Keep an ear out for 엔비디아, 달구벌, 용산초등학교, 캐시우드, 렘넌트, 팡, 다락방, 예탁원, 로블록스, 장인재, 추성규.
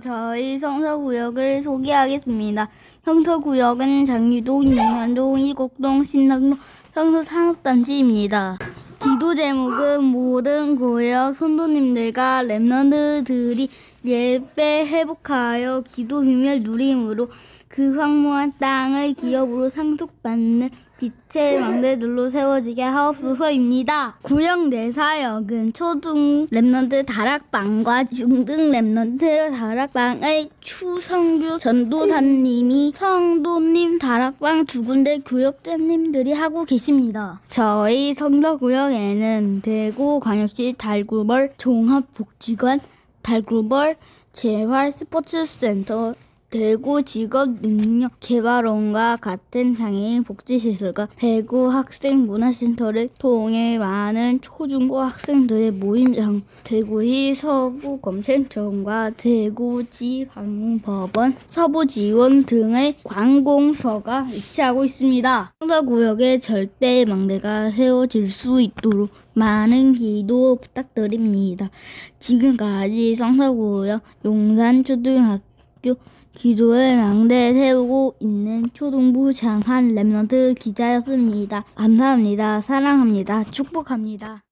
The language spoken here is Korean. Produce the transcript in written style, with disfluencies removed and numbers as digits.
저희 성서구역을 소개하겠습니다. 성서구역은 장유동, 용산동, 일곡동, 신당동, 성서산업단지입니다. 기도 제목은 모든 구역 선도님들과 렘넌트들이 예배 회복하여 기도 비밀 누림으로 그 황무한 땅을 기업으로 상속받는 빛의 왕대들로 세워지게 하옵소서입니다. 구역 내 사역은 초등 렘넌트 다락방과 중등 렘넌트 다락방의 추성규 전도사님이 성도님 다락방 두 군데 교역자님들이 하고 계십니다. 저희 성서구역에는 대구광역시 달구벌 종합복지관, 달구벌 재활스포츠센터, 대구직업능력개발원과 같은 장애인 복지시설과 대구학생문화센터를 통해 많은 초중고 학생들의 모임장, 대구시 서부검찰청과 대구지방법원, 서부지원 등의 관공서가 위치하고 있습니다. 성서구역에 절대의 망대가 세워질 수 있도록 많은 기도 부탁드립니다. 지금까지 성서구역 용산초등학교 기도의 망대에 세우고 있는 초등부 장한 렘넌트 기자였습니다. 감사합니다. 사랑합니다. 축복합니다.